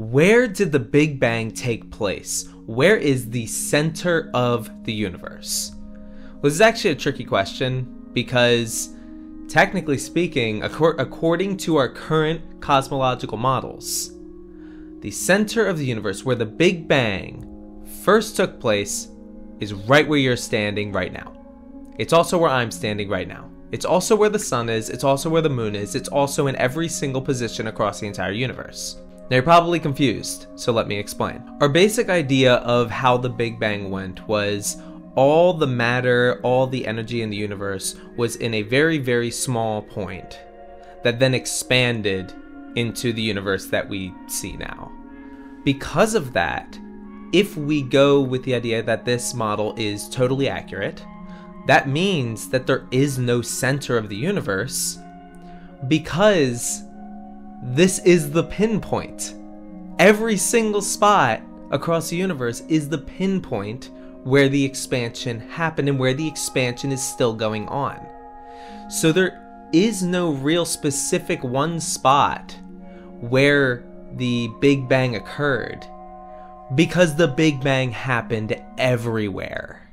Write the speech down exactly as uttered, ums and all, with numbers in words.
Where did the Big Bang take place? Where is the center of the universe? Well, this is actually a tricky question because, technically speaking, ac- according to our current cosmological models, the center of the universe, where the Big Bang first took place, is right where you're standing right now. It's also where I'm standing right now. It's also where the sun is. It's also where the moon is. It's also in every single position across the entire universe. Now, you're probably confused, so let me explain. Our basic idea of how the Big Bang went was all the matter, all the energy in the universe was in a very, very small point that then expanded into the universe that we see now. Because of that, if we go with the idea that this model is totally accurate, that means that there is no center of the universe because this is the pinpoint. Every single spot across the universe is the pinpoint where the expansion happened and where the expansion is still going on. So there is no real specific one spot where the Big Bang occurred because the Big Bang happened everywhere.